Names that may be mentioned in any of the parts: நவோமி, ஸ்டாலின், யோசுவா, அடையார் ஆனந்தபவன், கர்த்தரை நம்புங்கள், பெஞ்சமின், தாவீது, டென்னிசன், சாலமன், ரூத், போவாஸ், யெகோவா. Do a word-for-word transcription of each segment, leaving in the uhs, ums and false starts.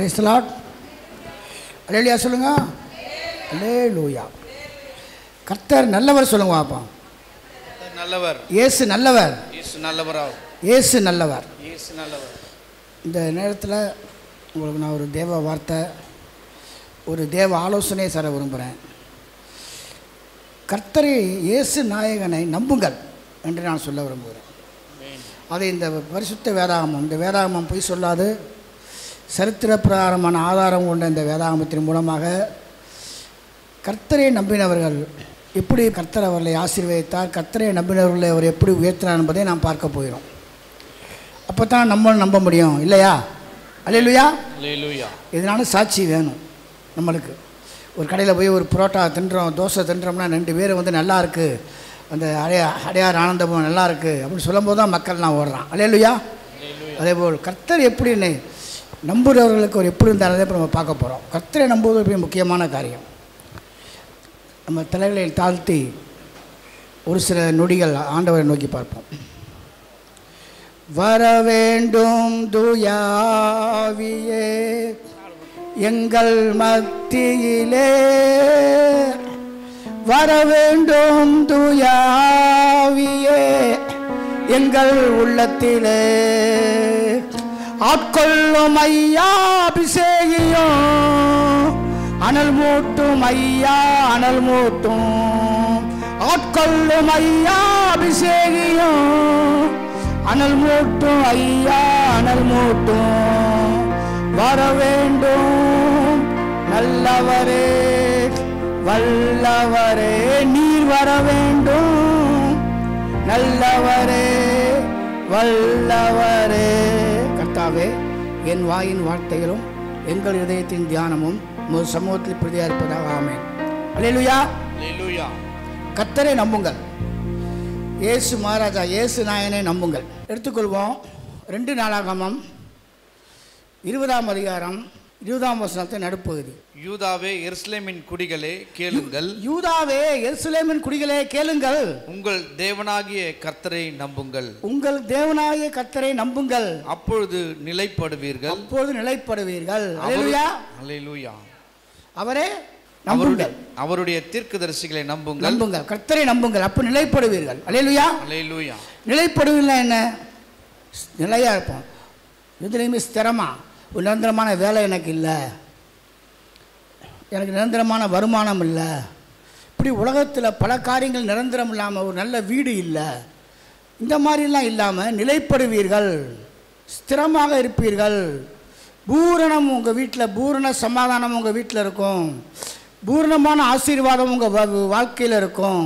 Praise the Lord. Alleluia சொல்லுங்க. Alleluia. கர்த்தர் நல்லவர் சொல்லுங்க பாப்போம். கர்த்தர் நல்லவர். இயேசு நல்லவர். இயேசு நல்லவரா. இயேசு நல்லவர். இயேசு நல்லவர். இந்த நேரத்துல உங்களுக்கு நான் ஒரு தேவ வார்த்தை ஒரு தேவ ஆலோசனை தர விரும்புறேன். கர்த்தரை இயேசு நாயகனை நம்புங்கள் என்று நான் சொல்ல விரும்புகிறேன். அது இந்த பரிசுத்த வேதாகமம் இந்த வேதாகமம் பொய் சொல்லாது சரித்திர பிரகாரமான ஆதாரம் கொண்ட இந்த வேதாகமத்தின் மூலமாக கர்த்தரை நம்பினவர்கள் எப்படி கர்த்தர் அவர்களை ஆசீர்வதித்தார், கர்த்தரை நம்பினவர்களை அவர் எப்படி உயர்த்தினார் என்பதை நாம் பார்க்க போகிறோம். அப்போ தான் நம்மளும் நம்ப முடியும் இல்லையா? அல்லேலூயா. அல்லேலூயா. இதனால சாட்சி வேணும் நம்மளுக்கு. ஒரு கடையில் போய் ஒரு புரோட்டா தின்றோம், தோசை தின்றோம்னா ரெண்டு பேர் வந்து நல்லா இருக்குது, அந்த அடைய அடையார் ஆனந்தபவன் நல்லாயிருக்கு அப்படின்னு சொல்லும்போது தான் மக்கள் நான் ஓடுறான். அல்லேலூயா. அதேபோல் கர்த்தர் எப்படி நம்புகிறவர்களுக்கு ஒரு எப்படி இருந்தாலே இப்போ நம்ம பார்க்க போகிறோம். கர்த்தரை நம்புவது எப்படி முக்கியமான காரியம். நம்ம தலைகளை தாழ்த்தி ஒரு சில நொடிகள் ஆண்டவரை நோக்கி பார்ப்போம். வர வேண்டும் தூயாவியே எங்கள் மத்தியிலே, வர வேண்டும் தூயாவியே எங்கள் உள்ளத்திலே, ஆட்கொள்ளும் ஐயா அபிஷேகியும் அனல் மூட்டும் ஐயா அனல் மூட்டும், ஆட்கொள்ளும் ஐயா அபிஷேகியும் அனல் மூட்டும் ஐயா அனல் மூட்டும், வர வேண்டும் நல்லவரே வல்லவரே நீர், வர வேண்டும் நல்லவரே வல்லவரே. கர்த்தாவே, என் வாயின் வார்த்தைகளும் எங்கள் இதயத்தின் தியானமும் ஒரு சமூகத்தில் பிரதியா இருப்பதாக. ஆமென். அல்லேலூயா. அல்லேலூயா. கர்த்தரை நம்புங்கள். இயேசு மகாராஜா இயேசு நாயனை நம்புங்கள். எடுத்துக்கொள்வோம். ரெண்டு நாளாகமம் இருபதாம் அதிகாரம் யூதாம் வசனத்தின் நடுப்பகுதி. யூதாவே எருசலேமின் குடிகளே கேளுங்கள், யூதாவே எருசலேமின் குடிகளே கேளுங்கள், உங்கள் தேவனாகிய கர்த்தரை நம்புங்கள், உங்கள் தேவனாகிய கர்த்தரை நம்புங்கள், அப்பொழுது நிலைப்படுவீர்கள், அப்பொழுது நிலைப்படுவீர்கள். அல்லேலூயா. அல்லேலூயா. அவரே நம்புங்கள், அவருடைய தீர்க்கதரிசிகளை நம்புங்கள், நம்புங்கள், கர்த்தரை நம்புங்கள், அப்போ நிலைப்படுவீர்கள். அல்லேலூயா. அல்லேலூயா. நிலைப்படுவீர்கள். என்ன நிலையா இருப்போம். எதுலையுமே ஸ்திரமா ஒரு நிரந்தரமான வேலை எனக்கு இல்லை, எனக்கு நிரந்தரமான வருமானம் இல்லை, இப்படி உலகத்தில் பல காரியங்கள் நிரந்தரம் இல்லாமல், ஒரு நல்ல வீடு இல்லை, இந்த மாதிரிலாம் இல்லாமல் நிலைப்படுவீர்கள், ஸ்திரமாக இருப்பீர்கள். பூரணம் உங்கள் வீட்டில், பூரண சமாதானம் உங்கள் வீட்டில் இருக்கும், பூரணமான ஆசீர்வாதம் உங்கள் வாழ்க்கையில் இருக்கும்,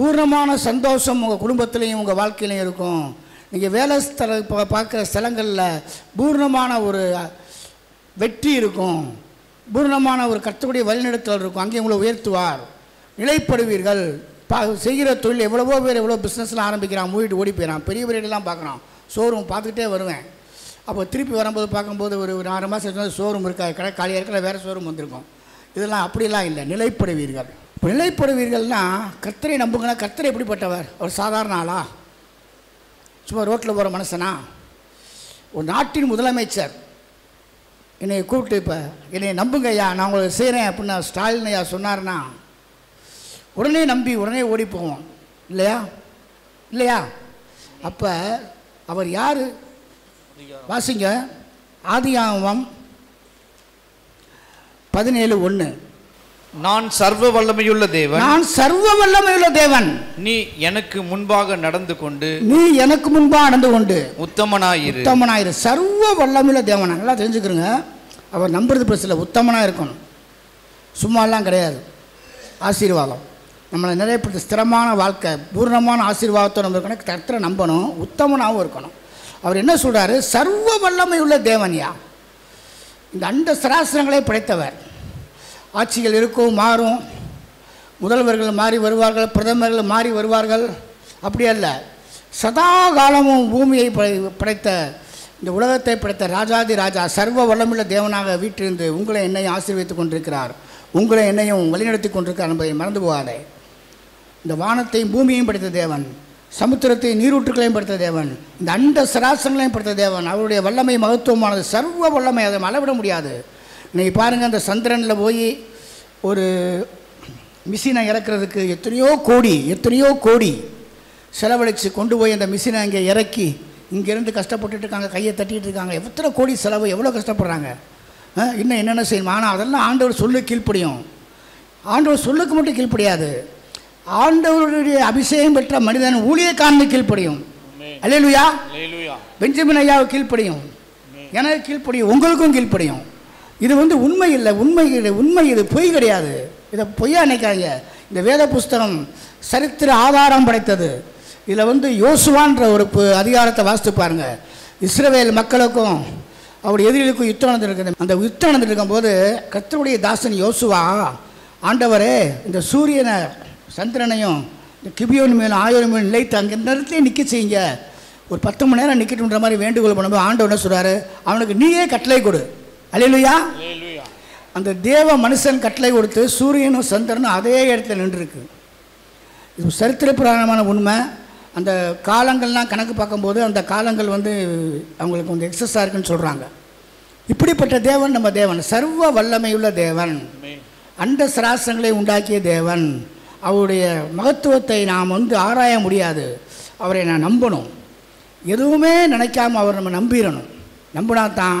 பூரணமான சந்தோஷம் உங்கள் குடும்பத்துலேயும் உங்கள் வாழ்க்கையிலையும் இருக்கும். நீங்கள் வேலை ஸ்தல பார்க்குற ஸ்தலங்களில் பூர்ணமான ஒரு வெற்றி இருக்கும், பூர்ணமான ஒரு கர்த்தருடைய வழிநடத்தல் இருக்கும், அங்கே உங்களை உயர்த்துவார். நிலைப்படுவீர்கள். பா செய்கிற தொழில் எவ்வளவோ பேர் எவ்வளோ பிஸ்னஸ்லாம் ஆரம்பிக்கிறான், மூடிட்டு ஓடி போயிடறான், பெரிய பெரியலாம் பார்க்குறான். ஷோரூம் பார்த்துக்கிட்டே வருவேன். அப்போ திருப்பி வரும்போது பார்க்கும்போது ஒரு ஒரு ஆறு மாதம் ஷோரூம் இருக்காது, கடை காலியாக இருக்கிற வேறு ஷோரூம் வந்திருக்கும். இதெல்லாம் அப்படிலாம் இல்லை. நிலைப்படுவீர்கள். இப்போ நிலைப்படுவீர்கள்னா கர்த்தரை நம்புங்கன்னா கர்த்தரை எப்படிப்பட்டவர்? அவர் சாதாரண ஆளா? சும்மா ரோட்டில் போகிற மனுஷனா? ஒரு நாட்டின் முதலமைச்சர் என்னை கூப்பிட்டு இப்போ என்னை நம்புங்க ஐயா, நான் உங்களுக்கு செய்கிறேன் அப்படின்னு ஸ்டாலின் ஐயா சொன்னார்னா உடனே நம்பி உடனே ஓடி போவோம் இல்லையா? இல்லையா? அப்போ அவர் யார்? வாசிங்க ஆதியாகமம் பதினேழு ஒன்று. நான் சர்வ வல்லமையுள்ள தேவன், நான் சர்வ வல்லமையுள்ள தேவன், நீ எனக்கு முன்பாக நடந்து கொண்டு, நீ எனக்கு முன்பாக நடந்து கொண்டு உத்தமனாயிரு, உத்தமனாயிரு. சர்வ வல்லமையுள்ள தேவன். நல்லா தெரிஞ்சுக்கிறோங்க. அவர் நம்புறது பிரச்சனை, உத்தமனாக இருக்கணும், சும்மாலாம் கிடையாது. ஆசீர்வாதம் நம்மளை நிறைய ஸ்திரமான வாழ்க்கை, பூர்ணமான ஆசீர்வாதத்தோடு நம்ம இருக்கணும். கர்த்தரை நம்பணும், உத்தமனாகவும் இருக்கணும். அவர் என்ன சொல்கிறாரு? சர்வ வல்லமையுள்ள தேவன்யா, இந்த அண்ட சராசரங்களை படைத்தவர். ஆட்சிகள் இருக்கும், மாறும், முதல்வர்கள் மாறி வருவார்கள், பிரதமர்கள் மாறி வருவார்கள், அப்படி அல்ல. சதா காலமும் பூமியை படைத்த இந்த உலகத்தை படைத்த ராஜாதி ராஜா சர்வ வல்லமுள்ள தேவனாக வீட்டிலிருந்து உங்களை என்னையும் ஆசீர்வதித்துக் கொண்டிருக்கிறார், உங்களை என்னையும் வழிநடத்தி கொண்டிருக்கிறார் என்பதை மறந்து போகாதே. இந்த வானத்தையும் பூமியையும் படைத்த தேவன் சமுத்திரத்தை நீரூற்றுகளையும் படைத்த தேவன், இந்த அண்ட சராசரங்களையும் படைத்த தேவன், அவருடைய வல்லமை மகத்துவமானது, சர்வ வல்லமை, அதை அளவிட முடியாது. இன்றைக்கி பாருங்கள், அந்த சந்திரனில் போய் ஒரு மிஷினை இறக்கிறதுக்கு எத்தனையோ கோடி எத்தனையோ கோடி செலவழித்து கொண்டு போய் அந்த மிஷினை அங்கே இறக்கி இங்கேருந்து கஷ்டப்பட்டுட்ருக்காங்க, கையை தட்டிகிட்டு இருக்காங்க. எத்தனை கோடி செலவு, எவ்வளோ கஷ்டப்படுறாங்க, இன்னும் என்னென்ன செய்யணும். ஆனால் அதெல்லாம் ஆண்டவர் சொல்லு கீழ்ப்படியும், ஆண்டவர் சொல்லுக்கு மட்டும் கீழ்ப்படியாது, ஆண்டவருடைய அபிஷேகம் பெற்ற மனிதன் ஊழியக்காரனுக்கு கீழ்ப்படியும். அல்லேலூயா. பெஞ்சமின் ஐயாவுக்கு கீழ்ப்படியும், எனக்கு கீழ்ப்படியும், உங்களுக்கும் கீழ்ப்படியும். இது வந்து உண்மை இல்லை, உண்மை இல்லை, உண்மை இது, பொய் கிடையாது. இதை பொய்யா நினைக்காதீங்க. இந்த வேத புஸ்தகம் சரித்திர ஆதாரம் படைத்தது. இதில் வந்து யோசுவான்ற ஒரு அதிகாரத்தை வாசித்து பாருங்கள். இஸ்ரவேல் மக்களுக்கும் அவருடைய எதிரிகளுக்கும் யுத்தம் நடந்துருக்கு. அந்த யுத்தம் நடந்துருக்கும்போது கர்த்தருடைய தாசன் யோசுவா, ஆண்டவரே இந்த சூரியனை சந்திரனையும் இந்த கிபியோன் மேலும் ஆயோன் மேலும் நிலைத்து அங்கே நேரத்திலே நிற்க செய்யுங்க, ஒரு பத்து மணி நேரம் நிற்கட்டுன்ற மாதிரி வேண்டுகோள் பண்ணும்போது ஆண்டவனை சொல்கிறாரு, அவனுக்கு நீயே கட்டளை கொடு. அல்லேலூயா. அந்த தேவ மனுஷன் கட்டளை கொடுத்து சூரியனும் சந்திரனும் அதே இடத்துல நின்றுருக்கு. இது சரித்திர புராணமான உண்மை. அந்த காலங்கள்லாம் கணக்கு பார்க்கும்போது அந்த காலங்கள் வந்து அவங்களுக்கு கொஞ்சம் எக்ஸஸாக இருக்குன்னு சொல்கிறாங்க. இப்படிப்பட்ட தேவன் நம்ம தேவன், சர்வ வல்லமையுள்ள தேவன், அண்ட சராசங்களை உண்டாக்கிய தேவன். அவருடைய மகத்துவத்தை நாம் வந்து ஆராய முடியாது. அவரை நான் நம்பணும், எதுவுமே நினைக்காமல் அவர் நம்ம நம்பிடணும். நம்பினா தான்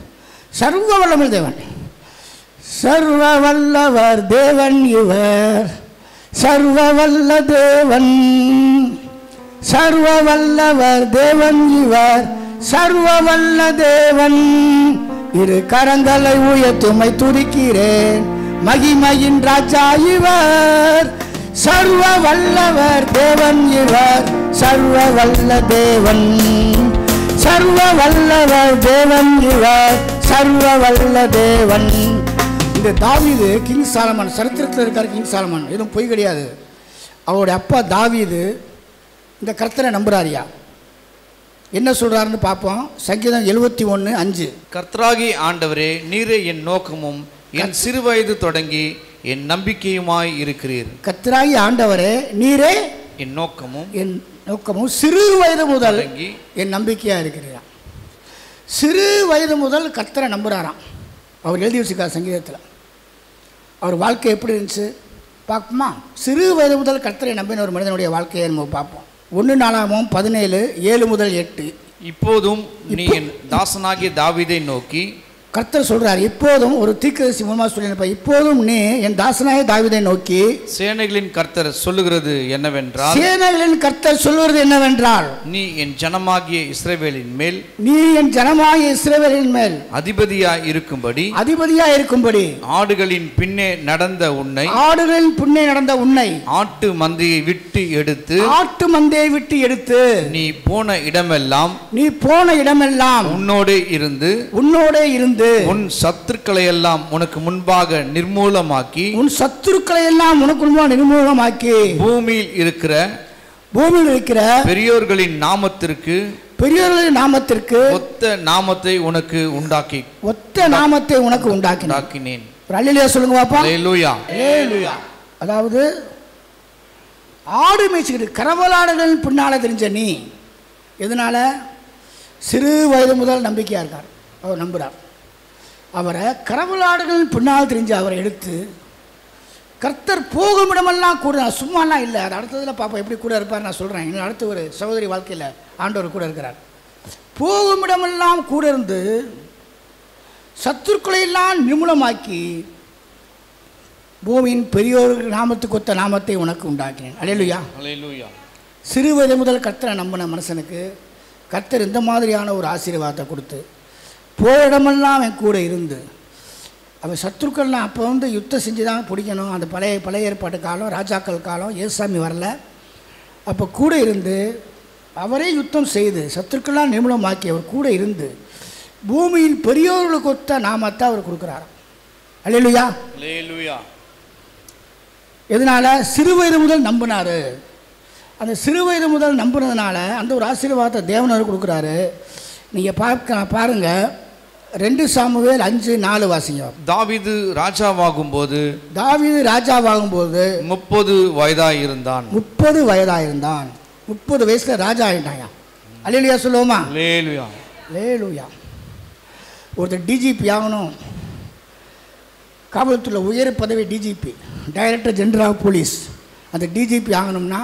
சர்வ வல்லமையுள்ள தேவன், சர்வ வல்லவர் தேவன் இவர், சர்வ வல்ல தேவன், சர்வ வல்லவர் தேவன் இவர், சர்வ வல்ல தேவன். இரு கரங்களை உயர்த்துமை துதிக்கிறேன், மகிமையின் ராஜா இவர், சர்வ வல்லவர் தேவன் இவர், சர்வ வல்ல தேவன், சர்வ வல்லவர் தேவன் இவர், சர்வ வல்ல தேவன். இந்த தாவீது கிங் சாலமன், சரித்திரத்தில் இருக்கார் கிங் சாலமன், எதுவும் பொய் கிடையாது. அவருடைய அப்பா தாவீது இந்த கர்த்தரை நம்புறாரியா, என்ன சொல்கிறாருன்னு பார்ப்போம். சங்கீதம் எழுபத்தி ஒன்று அஞ்சு. கர்த்தராகி ஆண்டவரே, நீரே என் நோக்கமும் என் சிறு வயது தொடங்கி என் நம்பிக்கையுமாய் இருக்கிறீர். கர்த்தராகி ஆண்டவரே, நீரே என் நோக்கமும் என் நோக்கமும் சிறு வயது முதல் என் நம்பிக்கையாக இருக்கிறீரா. சிறு வயது முதல் கர்த்தரை நம்புகிறாராம். அவர் எழுதி வச்சுக்கார் சங்கீதத்தில். அவர் வாழ்க்கை எப்படி இருந்துச்சு பார்ப்போமா? சிறு வயது முதல் கர்த்தரை நம்பின ஒரு மனிதனுடைய வாழ்க்கையை நம்ம பார்ப்போம். ஒன்று நாளாகவும் பதினேழு ஏழு முதல் எட்டு. இப்போதும் நீ என் தாசனாகிய தாவீதை நோக்கி, கர்த்தர் சொல்கிறார், இப்போதும் ஒரு தீர்க்கதரிசி மூலமாக சொல்லியிருப்பார், இப்போதும் நீ என் தாசனாகிய தாவீதை நோக்கி சேனைகளின் கர்த்தர் சொல்லுகிறது என்னவென்றால், சேனைகளின் கர்த்தர் சொல்லுகிறது என்னவென்றால், நீ என் ஜனமாகிய இஸ்ரவேலின் மேல், நீ என் ஜனமாகிய இஸ்ரவேலின் மேல் அதிபதியாய் இருக்கும்படி, அதிபதியாய் இருக்கும்படி, ஆடுகளின் பின்னே நடந்த உன்னை, ஆடுகளின் பின்னே நடந்த உன்னை, ஆட்டு மந்தையை விட்டு எடுத்து, ஆட்டு மந்தையை விட்டு எடுத்து, நீ போன இடமெல்லாம், நீ போன இடமெல்லாம் உன்னோடு இருந்து, உன்னோடு இருந்து, உன் சத்துருக்களை எல்லாம் உனக்கு முன்பாக நிர்மூலமாக்கி, உன் சத்துருக்களை எல்லாம் உனக்கு முன்பாக நிர்மூலமாக்கி, பூமியில் இருக்கிற, பூமியில் இருக்கிற பெரியோர்களின் நாமத்திற்கு, பெரியோர்களின் நாமத்திற்கு ஒத்த நாமத்தை உனக்கு உண்டாக்கி, ஒத்த நாமத்தை உனக்கு உண்டாக்கினேன். அல்லேலூயா சொல்லுங்க பாப்பா. அல்லேலூயா. அல்லேலூயா. அதாவது ஆடு மேய்ச்சிக்கிட்டு கரவலாடுகளின் பின்னால் தெரிஞ்ச நீ, எதனால? சிறு வயது முதல் நம்பிக்கையாக இருக்கார், அவர் நம்புகிறார். அவரை கரவலாடுகளின் பின்னால் தெரிஞ்சு அவரை எடுத்து கர்த்தர் போகும் இடமெல்லாம் கூட, நான் சும்மாலாம் இல்லை, அது அடுத்ததில் பார்ப்போம் எப்படி கூட இருப்பார். நான் சொல்கிறேன், இன்னும் அடுத்த ஒரு சகோதரி வாழ்க்கையில் ஆண்டவர் கூட இருக்கிறார். போகும் இடமெல்லாம் கூட இருந்து சத்துருக்களையெல்லாம் நிர்மூலமாக்கி பூமியின் பெரியோர் நாமத்துக்கு ஒத்த நாமத்தை உனக்கு உண்டாக்கினேன். அல்லேலூயா. அல்லேலூயா. சிறு வயது முதல் கர்த்தரை நம்பின மனுஷனுக்கு கர்த்தர் இந்த மாதிரியான ஒரு ஆசீர்வாதத்தை கொடுத்து, போரிடமெல்லாம் அவன் கூட இருந்து, அவன் சத்துருக்கள்லாம் அப்போ வந்து யுத்தம் செஞ்சு தான் பிடிக்கணும். அந்த பழைய பழைய ஏற்பாட்டு காலம், ராஜாக்கள் காலம், ஏசாமி வரல, அப்போ கூட இருந்து அவரே யுத்தம் செய்து சத்துருக்கெல்லாம் நிமிடமாக்கி அவர் கூட இருந்து பூமியின் பெரியோர்களுக்கு ஒத்த நாமத்தை அவர் கொடுக்குறார். அல்லேலூயா அல்லேலூயா. எதனால? சிறுவயது முதல் நம்பினார். அந்த சிறுவயது முதல் நம்புனதுனால அந்த ஒரு ஆசீர்வாதத்தை தேவனார் கொடுக்குறாரு. நீங்கள் பார்க்க பாருங்கள், ரெண்டு சாமுவேல் அஞ்சு நாலு வாசிங்க. தாவீது ராஜாவாகும் போது தாவீது ராஜாவாகும் போது முப்பது வயதாக இருந்தான். முப்பது வயதாக இருந்தான். முப்பது வயசுல ராஜா ஆயிட்டாயா? அல்லேலூயா சொல்லுவோமா? அல்லேலூயா அல்லேலூயா. ஒருத்தர் டிஜிபி ஆகணும், காவல்துறை உயர் பதவி DGP, director general of police, அந்த டிஜிபி ஆகணும்னா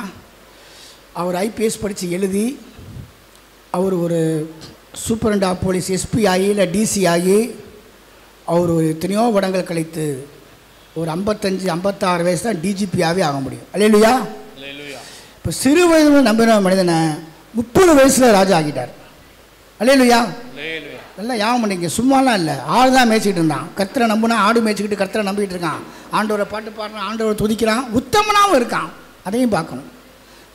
அவர் ஐபிஎஸ் படித்து எழுதி அவர் ஒரு சூப்பரண்ட் ஆஃப் போலீஸ் எஸ்பி ஆகி இல்லை டிசி ஆகி அவர் ஒரு எத்தனையோ வடங்கள் கழித்து ஒரு ஐம்பத்தஞ்சு ஐம்பத்தாறு வயசு தான் டிஜிபியாகவே ஆக முடியும். அல்லேலூயா அல்லேலூயா. இப்போ சிறு வயதில் நம்பின மனிதனை முப்பது வயசில் ராஜா ஆகிட்டார். அல்லேலூயா அல்லேலூயா. நல்லா யாவும் பண்ணிங்க, சும்மாலாம் இல்லை. ஆள் தான் மேய்ச்சிக்கிட்டு இருந்தான். கர்த்தரை நம்பினா ஆடு மேய்ச்சிக்கிட்டு கர்த்தரை நம்பிக்கிட்டு இருக்கான். ஆண்டவரை பாட்டு பாடுறான், ஆண்டவரை துதிக்கிறான், உத்தமனாகவும் இருக்கான். அதையும் பார்க்கணும்.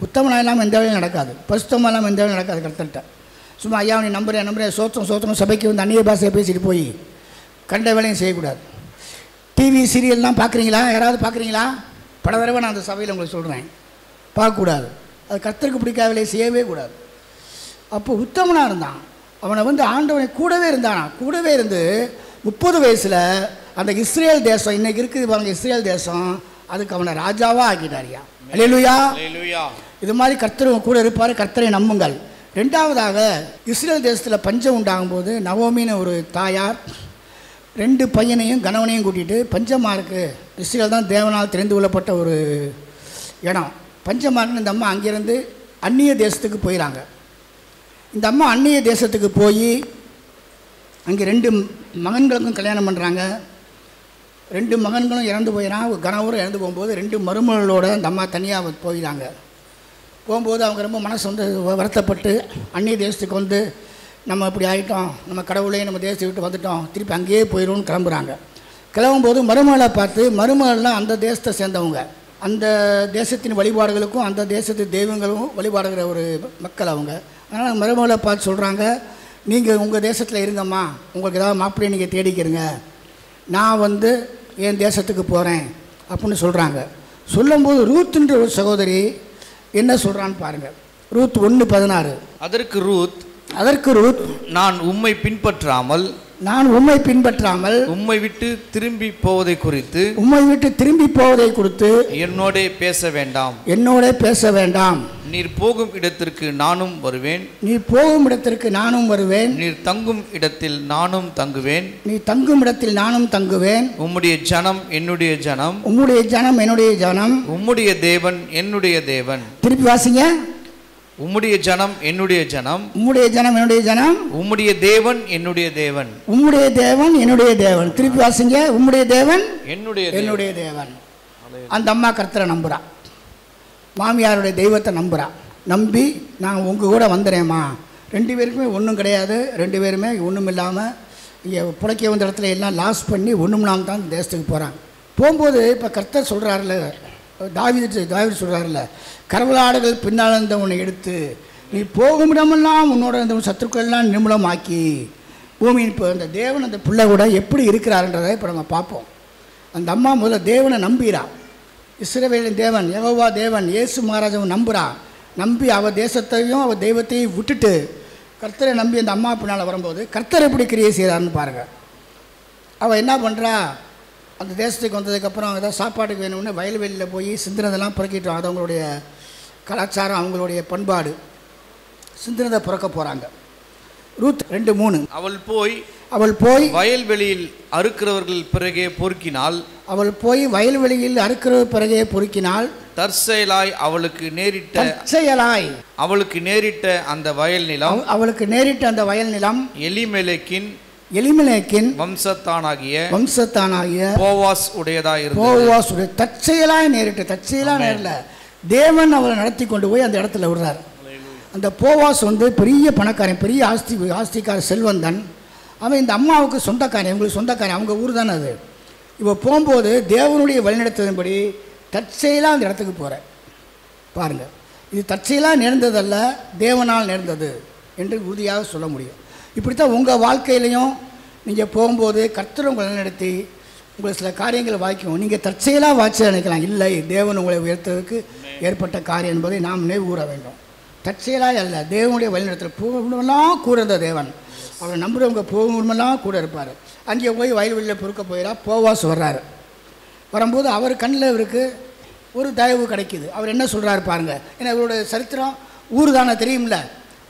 உத்தமனாக இல்லாமல் எந்த வேலையும் நடக்காது, பரிசுத்தமாக இல்லாமல் எந்த வேலையும் நடக்காது. கர்த்தர்கிட்ட சும்மா ஐயா நீ நம்புறேன் நம்புறேன் சோத்திரம் சோத்திரம் சபைக்கு வந்து அந்நிய பாஷையை பேசிட்டு போய் கண்ட வேலையும் செய்யக்கூடாது. டிவி சீரியல்லாம் பார்க்குறீங்களா? யாராவது பார்க்குறீங்களா? பல தடவை நான் அந்த சபையில் உங்களுக்கு சொல்கிறேன், பார்க்கக்கூடாது. அது கர்த்தருக்கு பிடிக்காத வேலையை செய்யவே கூடாது. அப்போ உத்தமனாக இருந்தான். அவனை வந்து ஆண்டவனை கூடவே இருந்தானா? கூடவே இருந்து முப்பது வயசில் அந்த இஸ்ரேல் தேசம் இன்றைக்கி இருக்குது பாருங்க, இஸ்ரேல் தேசம், அதுக்கு அவனை ராஜாவாக ஆக்கிட்டாரியா. அல்லேலூயா அல்லேலூயா. இது மாதிரி கர்த்தர் கூட இருப்பார். கர்த்தரை நம்புங்கள். ரெண்டாவதாக இஸ்ரேல் தேசத்தில் பஞ்சம் உண்டாகும்போது நவோமின்னு ஒரு தாயார் ரெண்டு பையனையும் கணவனையும் கூட்டிகிட்டு, பஞ்சமாக இருக்குது, இஸ்ரேல் தான் தேவனால் தெரிந்து கொள்ளப்பட்ட ஒரு இடம், பஞ்சமாக இருக்குன்னு இந்த அம்மா அங்கேருந்து அந்நிய தேசத்துக்கு போயிடறாங்க. இந்த அம்மா அந்நிய தேசத்துக்கு போய் அங்கே ரெண்டு மகன்களுக்கும் கல்யாணம் பண்ணுறாங்க. ரெண்டு மகன்களும் இறந்து போயிடறான். கணவரும் இறந்து போகும்போது ரெண்டு மருமகளோடு அந்த அம்மா தனியாக போயிடறாங்க. போகும்போது அவங்க ரொம்ப மனசு வந்து வருத்தப்பட்டு அந்நிய தேசத்துக்கு வந்து நம்ம இப்படி ஆகிட்டோம், நம்ம கடவுளையும் நம்ம தேசத்தை விட்டு வந்துட்டோம், திருப்பி அங்கேயே போயிடும்னு கிளம்புறாங்க. கிளம்பும்போது மருமகளை பார்த்து, மருமகள்லாம் அந்த தேசத்தை சேர்ந்தவங்க, அந்த தேசத்தின் வழிபாடுகளுக்கும் அந்த தேசத்து தெய்வங்களும் வழிபாடுகிற ஒரு மக்கள் அவங்க. அதனால் மருமகளை பார்த்து சொல்கிறாங்க, நீங்கள் உங்கள் தேசத்தில் இருங்கம்மா, உங்களுக்கு ஏதாவது மாப்பிள்ளையை நீங்கள் தேடிக்கிறீங்க, நான் வந்து என் தேசத்துக்கு போகிறேன் அப்படின்னு சொல்கிறாங்க. சொல்லும்போது ரூத்துன்ற ஒரு சகோதரி என்ன சொல்கிறான்னு பாருங்கள். ரூத் ஒன்று பதினாறு. அதற்கு ரூத் அதற்கு ரூத் நான் உம்மை பின்பற்றாமல் நான் உம்மை பின்பற்றாமல் உம்மை விட்டு திரும்பி போவதை குறித்து உம்மை விட்டு திரும்பி போவதை குறித்து என்னோட பேச வேண்டாம் என்னோட பேச வேண்டாம். நீர் போகும் இடத்திற்கு நானும் வருவேன் நீர் போகும் இடத்திற்கு நானும் வருவேன் நீர் தங்கும் இடத்தில் நானும் தங்குவேன் நீ தங்கும் இடத்தில் நானும் தங்குவேன். உம்முடைய ஜனம் என்னுடைய ஜனம் உம்முடைய ஜனம் என்னுடைய ஜனம் உம்முடைய தேவன் என்னுடைய தேவன். திருப்பி வாசிங்க. உம்முடைய ஜனம் என்னுடைய ஜனம் உம்முடைய ஜனம் என்னுடைய ஜனம் உம்முடைய தேவன் என்னுடைய தேவன் உம்முடைய தேவன் என்னுடைய தேவன். திருப்பி வாசிங்க. உம்முடைய தேவன் என்னுடைய என்னுடைய தேவன். அந்த அம்மா கர்த்தரை நம்புகிறா, மாமியாருடைய தெய்வத்தை நம்புகிறா. நம்பி நான் உங்கள் கூட வந்துடுறேம்மா. ரெண்டு பேருக்குமே ஒன்றும் கிடையாது. ரெண்டு பேருமே ஒன்றும் இல்லாமல் இங்கே புழைக்க வந்த இடத்துல எல்லாம் லாஸ் பண்ணி ஒன்றும் இல்லாமல் தான் தேசத்துக்கு போகிறாங்க. போகும்போது இப்போ கர்த்தர் சொல்கிறாருல, தாவீது தாவீது சொல்கிறார்ல, கரவலாடுகள் பின்னால் இருந்தவனை எடுத்து நீ போகும் இடமெல்லாம் உன்னோட இருந்தவன் சத்துருக்கள்லாம் நிமிடமாக்கி பூமியின் இப்போ அந்த தேவன் அந்த பிள்ளை கூட எப்படி இருக்கிறாருன்றதை இப்போ நம்ம பார்ப்போம். அந்த அம்மா முதல்ல தேவனை நம்புகிறா. இஸ்ரவேலின் தேவன் யெகோவா தேவன் இயேசு மகாராஜாவும் நம்புகிறா. நம்பி அவள் தேசத்தையும் அவள் தெய்வத்தையும் விட்டுட்டு கர்த்தரை நம்பி அந்த அம்மா பின்னால் வரும்போது கர்த்தரை எப்படி கிரியை செய்கிறாருன்னு பாருங்கள். அவள் என்ன பண்ணுறா, அந்த தேசத்துக்கு வந்ததுக்கப்புறம் ஏதாவது சாப்பாட்டுக்கு வேணும்னு வயல்வெளியில் போய் சிந்திரதெல்லாம் பிறக்கிட்டோம். அது அவங்களுடைய கலாச்சாரம், அவங்களுடைய பண்பாடு. சிந்திரதை பிறக்க போகிறாங்க. ரூத் ரெண்டு மூணு. அவள் போய் அவள் போய் வயல்வெளியில் அறுக்கிறவர்கள் பிறகே பொறுக்கினால் அவள் போய் வயல்வெளியில் அறுக்கிறவர் பிறகே பொறுக்கினால் தற்செயலாய் அவளுக்கு நேரிட்ட தற்செயலாய் அவளுக்கு நேரிட்ட அந்த வயல் நிலம் அவளுக்கு நேரிட்ட அந்த வயல் நிலம் எலிமெலேக்கின் எலிமெலேக்கின் வம்சத்தானாகிய வம்சத்தானாகிய போவாஸ் உடையதாயிருந்து போவாஸ் உடைய தற்செயலாக நேரிட்டு தற்செயலாக நேரில் தேவன் அவளை நடத்தி கொண்டு போய் அந்த இடத்துல விடுறார். அந்த போவாஸ் வந்து பெரிய பணக்காரன், பெரிய ஆஸ்தி ஆஸ்திக்கார செல்வந்தன். அவன் இந்த அம்மாவுக்கு சொந்தக்காரன், இவங்களுக்கு சொந்தக்காரன், அவங்க ஊர் தானே அது. இப்போ போகும்போது தேவனுடைய வழிநடத்தின்படி தற்செயலாக அந்த இடத்துக்கு போகிறேன் பாருங்கள். இது தற்செயலாக நேர்ந்ததல்ல, தேவனால் நேர்ந்தது என்று உறுதியாக சொல்ல முடியும். இப்படித்தான் உங்கள் வாழ்க்கையிலையும் நீங்கள் போகும்போது கர்த்தர் உங்களை நடத்தி உங்களை சில காரியங்களை வாய்க்கும். நீங்கள் தற்செயலாக வாய்ச்சி நினைக்கலாம், இல்லை, தேவன் உங்களை உயர்த்ததுக்கு ஏற்பட்ட காரியம் என்பதை நாம் நினைவு கூற வேண்டும். தற்செயலாக அல்ல, தேவனுடைய வழிநடத்தல். போகும்போதெல்லாம் கூட இருந்த தேவன் அவரை நம்புகிறவங்க போகும்போதெல்லாம் கூட இருப்பார். அங்கே போய் வயல் வெளியில் பொறுக்க போயிடா போவாஸ் வர்றாரு. வரும்போது அவர் கண்ணில் இவருக்கு ஒரு தயவு கிடைக்கிது. அவர் என்ன சொல்கிறாரு பாருங்கள். ஏன்னா இவரோட சரித்திரம் ஊர் தானே தெரியும்ல,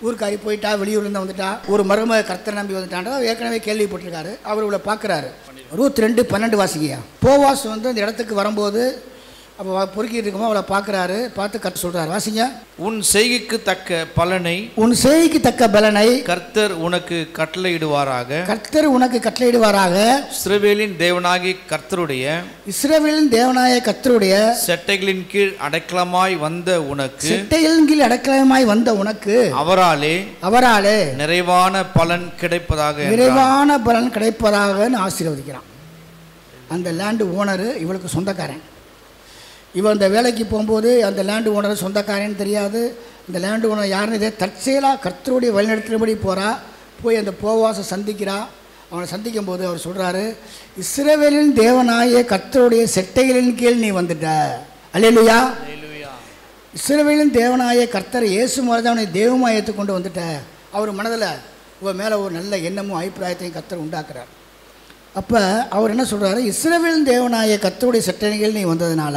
ஊருக்காரி போயிட்டா, வெளியூர்லேருந்து வந்துட்டா, ஒரு மரும கர்த்தரை நம்பி வந்துட்டான்றத ஏற்கனவே கேள்விப்பட்டிருக்காரு. அவர் இவ்வளோ பார்க்குறாரு. ரூத் ரெண்டு பன்னெண்டு வாசிக்கையா. போவாஸ் வந்து அந்த இடத்துக்கு வரும்போது அப்போ பொறுக்கிட்டு இருக்கும்போது அவளை பார்க்குறாரு. பார்த்து கர்த்தர் சொல்கிறாரு, வாசிங்க. உன் செய்கைக்கு தக்க பலனை உன் செய்கைக்கு தக்க பலனை கர்த்தர் உனக்கு கட்டளையிடுவாராக கர்த்தர் உனக்கு கட்டளையிடுவாராக இஸ்ரவேலின் தேவனாகிய கர்த்தருடைய இஸ்ரவேலின் தேவனாகிய கர்த்தருடைய செட்டைகளின் கீழ் அடைக்கலமாய் வந்த உனக்கு செட்டைகளின் கீழ் அடைக்கலமாய் வந்த உனக்கு அவராலே அவராலே நிறைவான பலன் கிடைப்பதாக நிறைவான பலன் கிடைப்பதாக ஆசீர்வதிக்கிறான். அந்த லேண்டு ஓனர் இவளுக்கு சொந்தக்காரன். இவன் அந்த வேலைக்கு போகும்போது அந்த லேண்டு ஓனர் சொந்தக்காரன்னு தெரியாது. இந்த லேண்டு ஓனர் யாருன்னு இதே தற்செயலாக கர்த்தருடைய வழிநடத்தினபடி போகிறா. போய் அந்த போவாசை சந்திக்கிறா. அவனை சந்திக்கும் போது அவர் சொல்கிறாரு, இஸ்ரவேலின் தேவனாகிய கர்த்தருடைய செட்டைகளின் கீழ் நீ வந்துட்ட. அல்லேலூயா. இஸ்ரவேலின் தேவனாகிய கர்த்தர் இயேசு முறைதான் அவனை தெய்வமாக ஏற்றுக்கொண்டு வந்துட்ட. அவர் மனதில் உன் மேலே ஒரு நல்ல எண்ணமும் அபிப்பிராயத்தையும் கர்த்தர் உண்டாக்குறார். அப்போ அவர் என்ன சொல்கிறாரு, இஸ்ரவேலின் தேவனாகிய கர்த்தருடைய செட்டைகளின் கீழ் நீ வந்ததுனால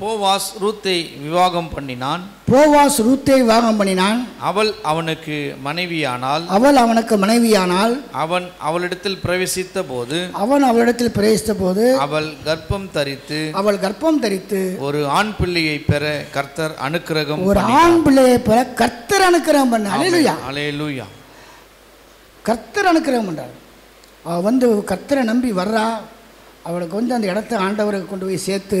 போவாஸ் ரூத்தை விவாகம் பண்ணினான். போவாஸ் ரூத்தை விவாகம் பண்ணினான். அவள் அவனுக்கு மனைவியானால் அவள் அவனுக்கு மனைவியானால் அவன் அவளிடத்தில் பிரவேசித்த போது அவன் அவளிடத்தில் பிரவேசித்த போது அவள் கர்ப்பம் தரித்து அவள் கர்ப்பம் தரித்து ஒரு ஆண் பிள்ளையை பெற கர்த்தர் அனுக்கிரகம் ஒரு ஆண் பிள்ளையை பெற கர்த்தர் அனுக்கிரகம் பண்ணார். அல்லேலூயா. அல்லேலூயா. கர்த்தர் அனுக்கிரகம் பண்றார். அவள் வந்து கர்த்தரை நம்பி வர்றா. அவளுக்கு வந்து அந்த இடத்த ஆண்டவருக்கு கொண்டு போய் சேர்த்து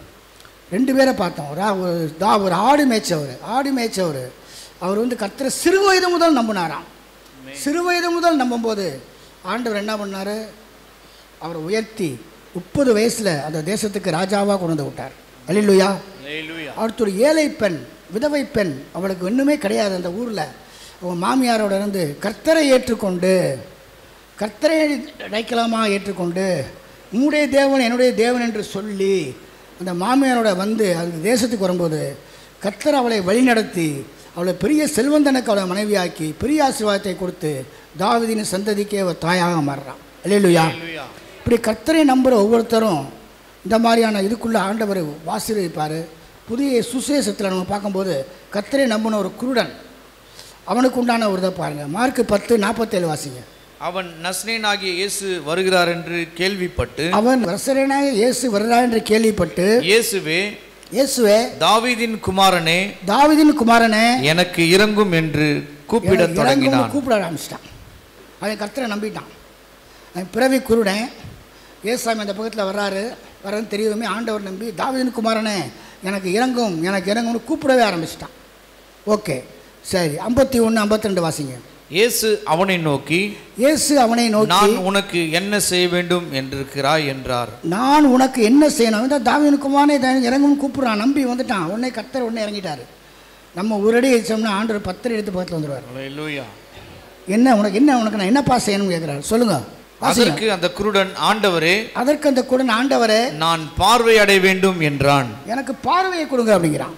ரெண்டு பேரை பார்த்தோம். ஒரு தா ஒரு ஆடு மேய்ச்சவர் ஆடு மேய்ச்சவர் அவர் வந்து கர்த்தரை சிறு வயது முதல் நம்பினாராம். சிறு வயது முதல் நம்பும்போது ஆண்டவர் என்ன பண்ணார், அவரை உயர்த்தி முப்பது வயசில் அந்த தேசத்துக்கு ராஜாவாக கொண்டு வந்து விட்டார். அல்லேலூயா. அடுத்த ஒரு ஏழை பெண், விதவை பெண், அவளுக்கு ஒன்றுமே கிடையாது அந்த ஊரில். அவன் மாமியாரோட இருந்து கர்த்தரை ஏற்றுக்கொண்டு கர்த்தரை அடைக்கலமாக ஏற்றுக்கொண்டு உன்னுடைய தேவன் என்னுடைய தேவன் என்று சொல்லி அந்த மாமியாரோட வந்து அந்த தேசத்துக்கு வரும்போது கர்த்தர் அவளை வழிநடத்தி அவளை பெரிய செல்வந்தனுக்கு அவளை மனைவியாக்கி பெரிய ஆசீர்வாதத்தை கொடுத்து தாவீதின் சந்ததிக்கே அவர் தாயாக மாறுறான். அல்லேலூயா. இப்படி கர்த்தரை நம்புகிற ஒவ்வொருத்தரும் இந்த மாதிரியான இதுக்குள்ளே ஆண்டவர் ஆசீர்வதிப்பார். புதிய சுசேஷத்தில் நம்ம பார்க்கும்போது கர்த்தரை நம்பின ஒரு குருடன் அவனுக்கு உண்டான ஒரு இதை பாருங்கள். மார்க்கு பத்து நாற்பத்தேழு வாசிங்க. அவன் நசரேயனாகிய இயேசு வருகிறார் என்று கேள்விப்பட்டு அவன் நசரேயனாகிய இயேசு வருகிறார் என்று கேள்விப்பட்டு இயேசுவே இயேசுவே தாவீதின் குமாரனே தாவீதின் குமாரனே எனக்கு இரங்கும் என்று கூப்பிட தொடங்கினான். கூப்பிட ஆரம்பிச்சிட்டான். அவன் கர்த்தரை நம்பிட்டான். அவன் பிறவி குருடன். இயேசுசாமி அந்த பக்கத்தில் வர்றாரு. வர்றதுன்னு தெரியுமே ஆண்டவர் நம்பி தாவீதின் குமாரனே எனக்கு இரங்கும் எனக்கு இரங்கும்னு கூப்பிடவே ஆரம்பிச்சிட்டான். ஓகே சரி. ஐம்பத்தி ஒன்று ஐம்பத்தி ரெண்டு வாசிங்க. இயேசு அவனை நோக்கி இயேசு அவனை நோக்கி நான் உனக்கு என்ன செய்ய வேண்டும் என்றிருக்கிறாய் என்றார். நான் உனக்கு என்ன செய்யணும். தான் தாவீதின் குமாரனே இறங்கும் கூப்பிட்றான். நம்பி வந்துட்டான். உடனே கர்த்தர் உடனே இறங்கிட்டார். நம்ம ஒரு அடி அடிச்சோம்னா ஆண்டவர் பத்தரை எடுத்து பார்த்து வந்துடுவார். என்ன உனக்கு என்ன உனக்கு நான் என்னப்பா செய்யணும்னு கேட்குறாரு. சொல்லுங்க. அதற்கு அந்த குருடன் ஆண்டவரே அதற்கு அந்த குருடன் ஆண்டவரே நான் பார்வை அடைய வேண்டும் என்றான். எனக்கு பார்வையை கொடுங்க அப்படிங்கிறான்.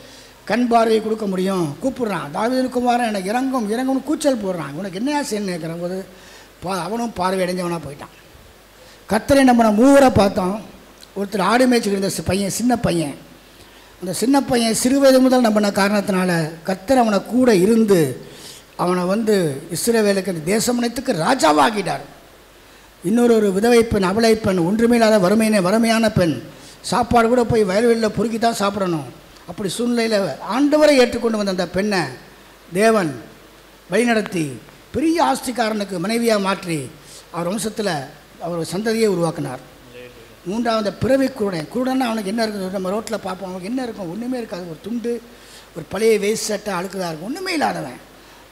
கண் பார்வையை கொடுக்க முடியும், கூப்பிடுறான், தாவீதின் குமாரன் எனக்கு இறங்கும் இறங்கும்னு கூச்சல் போடுறான். உனக்கு என்ன ஆசைன்னு கேட்குற போது பா அவனும் பார்வை இடைஞ்சவனாக போயிட்டான். கர்த்தரை நம்பின மூவரை பார்த்தோம். ஒருத்தர் ஆடு மேய்ச்சிக்கிற பையன், சின்ன பையன், அந்த சின்ன பையன் சிறு வயது முதல் நம்பின காரணத்தினால கர்த்தர் அவனை கூட இருந்து அவனை வந்து இஸ்ரவேலுக்கு தேசமனைத்துக்கு ராஜாவாகிட்டார். இன்னொரு ஒரு விதவை பெண், அபலை பெண், ஒன்றுமையில்லாத வறுமையின வறுமையான பெண், சாப்பாடு கூட போய் வயல்வெளியில் பொறுக்கி தான் சாப்பிடணும். அப்படி சூழ்நிலையில் ஆண்டவரை ஏற்றுக்கொண்டு வந்த அந்த பெண்ணை தேவன் வழிநடத்தி பெரிய ஆஸ்திகாரனுக்கு மனைவியாக மாற்றி அவர் வம்சத்தில் அவர் சந்ததியை உருவாக்கினார். மூன்றாவது பிறவி குருடன். குருடன்னா அவனுக்கு என்ன இருக்குன்னு நம்ம ரோட்டில் பார்ப்போம், அவனுக்கு என்ன இருக்கும்? ஒன்றுமே இருக்காது. ஒரு துண்டு, ஒரு பழைய வேஸ்ட் சட்டை அழுக்குதாக இருக்கும், ஒன்றுமே இல்லாதவன்.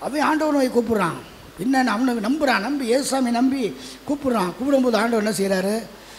அவன் ஆண்டவனை கூப்பிட்றான். என்னென்னு அவனுக்கு நம்புகிறான், நம்பி இயேசுசாமி நம்பி கூப்பிட்றான். கூப்பிடும்போது ஆண்டவர் என்ன செய்கிறாரு?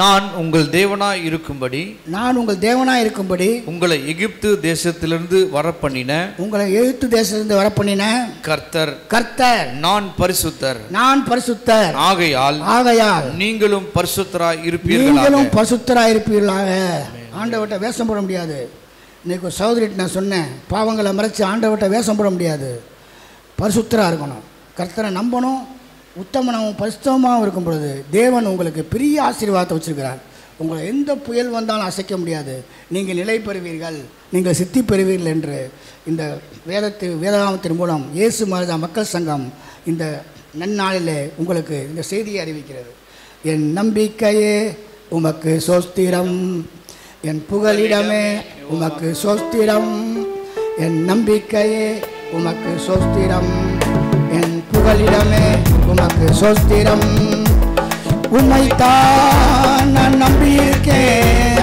நான் உங்கள் தேவனாய் இருக்கும்படி, நான் உங்கள் தேவனாய் இருக்கும்படி உங்களை எகிப்து தேசத்திலிருந்து வரப்பண்ணின, உங்களை எகிப்து தேசத்திலிருந்து வரப்பண்ணின கர்த்தர் கர்த்தர் நான் பரிசுத்தர், நான் பரிசுத்தர். ஆகையால் ஆகையால் நீங்களும் பரிசுத்தராய் இருப்பீர்கள், நீங்களும் பரிசுத்தராய் இருப்பீர்களாக. ஆண்டவர்ட்ட வேஷம் போட முடியாது. இன்னைக்கு ஒரு சகோதரிட்டு நான் சொன்னேன், பாவங்களை மறைச்சு ஆண்டவர்ட்ட வேஷம் போட முடியாது. பரிசுத்தராக இருக்கணும், கர்த்தரை நம்பணும். உத்தமனாகவும் பரிசுத்தமாகவும் இருக்கும் பொழுது தேவன் உங்களுக்கு பெரிய ஆசீர்வாதத்தை வச்சுருக்கிறார். உங்களை எந்த புயல் வந்தாலும் அசைக்க முடியாது. நீங்கள் நிலை பெறுவீர்கள், நீங்கள் சித்தி பெறுவீர்கள் என்று இந்த வேதத்து வேதாகமத்தின் மூலம் இயேசு மாதா மக்கள் சங்கம் இந்த நன்னாளிலே உங்களுக்கு இந்த செய்தியை அறிவிக்கிறது. என் நம்பிக்கையே உமக்கு சோஸ்திரம், என் புகலிடமே உமக்கு சோஸ்திரம், என் நம்பிக்கையே உமக்கு சோஸ்திரம், என் புகலிடமே உமக்கு சோஸ்திரம். உம்மைத்தான் நான் நம்பியிருக்கேன்,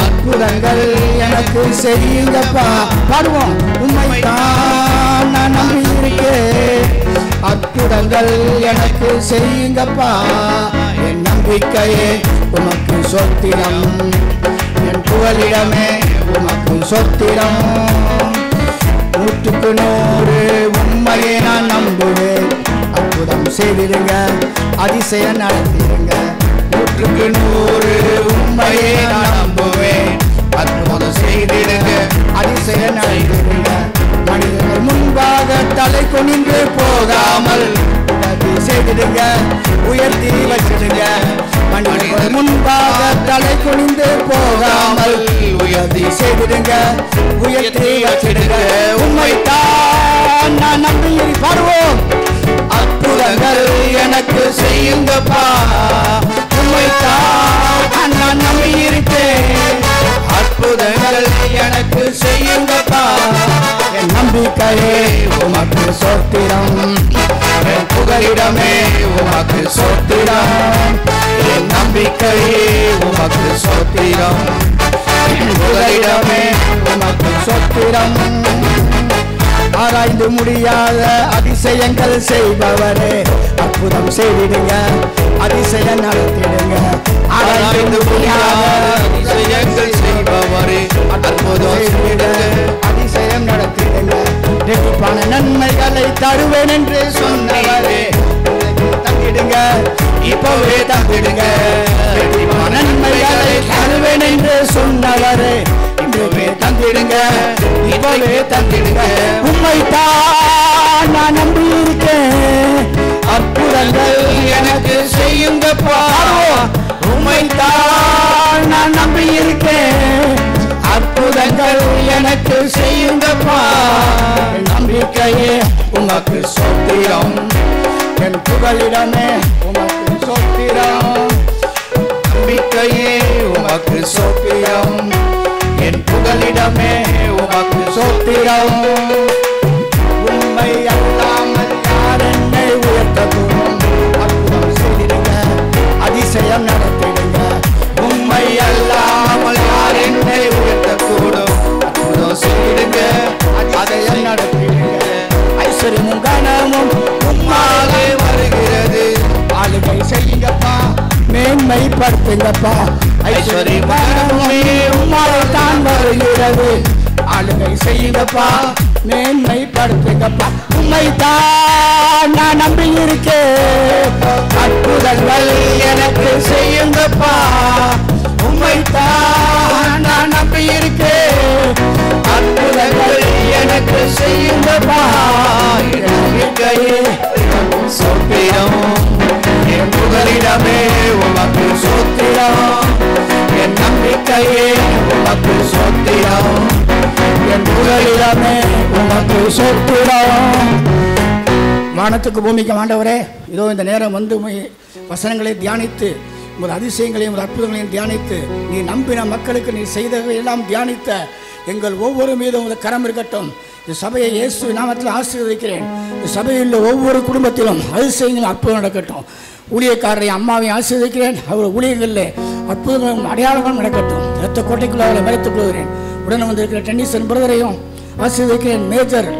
அற்புதங்கள் எனக்கு செய்யுங்கப்பா. பாடுவோம். உம்மைத்தான் நான் நம்பியிருக்கேன், அற்புதங்கள் எனக்கு செய்யுங்கப்பா. என் நம்பிக்கையே உமக்கு சோஸ்திரம், என் புகலிடமே உமக்கு சோஸ்திரம். நூற்றுக்கு நூறு உண்மையை நான் நம்புவேன், அற்புதம் செய்திருங்க, அதிசயம் நடத்திருங்க. நூற்றுக்கு நூறு உண்மையை நான் நம்புவேன், அற்புதம் செய்திருங்க, அதிசயம் நடத்திருங்க. மனிதர்கள் முன்பாக தலை குனிந்து போகாமல் செய்திருங்க, உயர்த்தி வச்சிருங்க. மனிதர்கள் முன்பாக தலை குனிந்து போகாமல் உயர்த்தி செய்திருங்க, உயர்த்தி வச்சிருங்க. உண்மைத்தான் நான் நம்பி வருவோம், அற்புதங்கள் எனக்கு செய்யுங்கப்பா. உண்மைத்தான் நான் நம்பி இருக்கேன், அற்புதங்கள் எனக்கு செய்யுங்கப்பா. என் நம்பிக்கையே உமக்கு சோத்திரம், என் புகலிடமே உமக்கு சோத்திரம். என் நம்பிக்கையே உமக்கு சோத்திரம், என் புகலிடமே உமக்கு சோத்திரம். ஆராய்ந்து முடியாத அதிசயங்கள் செய்பவரே, அற்புதம் செய்திடுங்க, அதிசயம் நடத்திடுங்க. ஆராய்ந்து முடியாத அதிசயங்கள் செய்பவரே, அற்புதம் செய்திடுங்க, அதிசயம் நடத்திடுங்க. ரெட்டிப்பான நன்மைகளை தருவேன் என்று சொன்னவரே, தங்கிடுங்க, இப்பவே தங்கிடுங்க. ரெட்டிப்பான நன்மைகளை தருவேன் என்று சொன்னவரே, இப்பவே தங்கிடுங்க, இப்பவே தங்கிடுங்க. உம்மைத்தான் நான் நம்பி இருக்கேன், அற்புதங்கள் எனக்கு செய்யுங்கப்பா. உம்மைத்தான் நான் நம்பி இருக்கேன், அற்புதங்கள் எனக்கு செய்யுங்கப்பா. நம்பிக்கையே உமக்கு சோத்திரம், என் புகலிடமே உமக்கு சோத்திரம். நம்பிக்கையே உமக்கு சோத்திரம், என் புகலிடமே உமக்கு சோத்திரம். உண்மை அல்லாமல் யார் என்னை உயர்த்தவும், அற்புதம் செய்திருங்க, அதிசயம் நடத்திடுங்க. உண்மை அல்லாமல் யார் என்னை உயர்த்தக்கூடும், அற்புதம் செய்திடுங்க, அதிசயம் நடத்திடுங்க. ஐஸ்வர்யமும் கனமும் இல்லப்பா. ஐஸ்வர்யமான பூமி உம்மால் தான் வருகிறது. ஆளுகை செய்யுங்கப்பா, மேன்மை படுத்துங்கப்பா. உம்மை தான் நான் நம்பி இருக்கேன். அற்புதங்கள் எனக்கு செய்யுங்கப்பா. உம்மை தான் நான் நம்பி இருக்கேன். அற்புதங்கள் எனக்கு செய்யுங்கப்பா. சொத்திடம் என் புகலிடமே உமக்கு சொத்திடம். என் நம்பிக்கையே உமக்கு சொத்திடம். என் புகலிடமே உமக்கு சொத்திடம். வானத்துக்கு பூமிக்கு ஆண்டவரே, இதோ இந்த நேரம் வந்து வசனங்களை தியானித்து உங்கள் அதிசயங்களையும் அற்புதங்களையும் தியானித்து நீ நம்பின மக்களுக்கு நீ செய்தவையெல்லாம் தியானித்த எங்கள் ஒவ்வொரு மீதும் உங்கள் கரம் இருக்கட்டும். இந்த சபையை இயேசு நாமத்தில் ஆசீர்வதிக்கிறேன். இந்த சபையில் உள்ள ஒவ்வொரு குடும்பத்திலும் அதிசயங்கள் அற்புதம் நடக்கட்டும். ஊழியக்காரரையும் அம்மாவையும் ஆசீர்வதிக்கிறேன். அவர் ஊழியர்களில் அற்புதங்களும் அடையாளங்களும் நடக்கட்டும். இரத்த கோட்டைக்குள்ள அவரை மறைத்துக் கொள்கிறேன். உடனே வந்திருக்கிற டென்னிசன் பிரதரையும் ஆசீர்வதிக்கிறேன். மேஜர்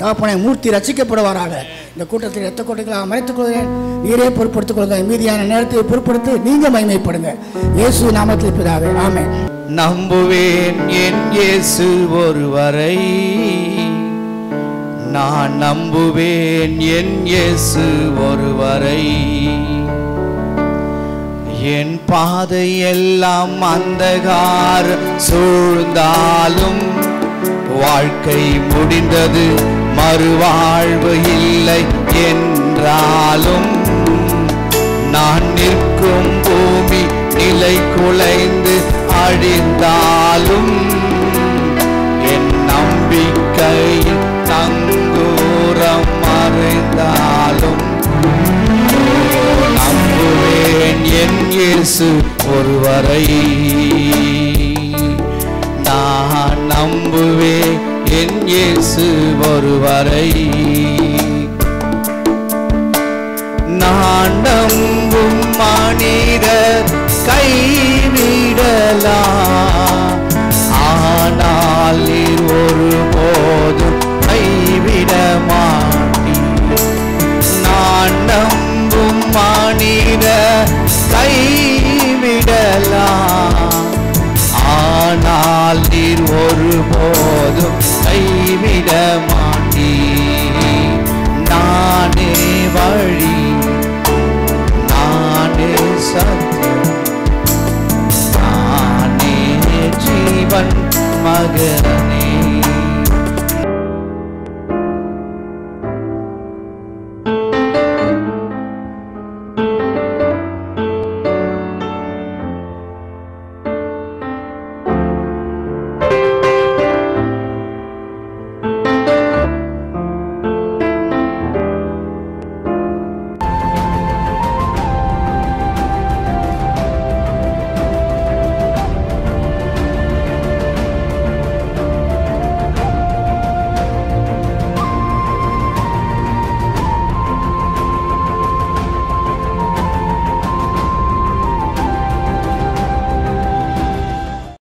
தகப்பனை மூர்த்தி ரசிக்கப்படுவாராக. இந்த கூட்டத்தில் இரத்த கோட்டைக்குள்ளாக மறைத்துக் கொள்கிறேன். நீரே பொறுப்படுத்திக் கொள்கிற மீதியான நேரத்தை பொறுப்படுத்தி நீங்கள் மகிமைப்படுங்க. இயேசு நாமத்தில் பிதாவே, ஆமென். நம்புவேன் என் இயேசு ஒருவரை. நான் நம்புவேன் என் இயேசு ஒருவரை. என் பாதையெல்லாம் அந்தகார் சூழ்ந்தாலும் வாழ்க்கை முடிந்தது, மறுவாழ்வு இல்லை என்றாலும் நான் நிற்கும் பூமி நிலை குலைந்து அழிந்தாலும் என் நம்பிக்கையின் தங்கூரம் மறைந்தாலும் நம்புவேன் என் இயேசு ஒருவரை. நான் நம்புவேன் என் இயேசு ஒருவரை. நான் நம்பும் மனிதர் கைவிடலாம், ஆனால் நீர் ஒருபோதும் கைவிட மாட்டீர். நான் நம்பும் மனிதர் கைவிடலாம், ஆனால் நீர் ஒருபோதும் கைவிட மாட்டீர். நானே வழி, நானே சத்தியம், நானே ஜீவன் மகன்.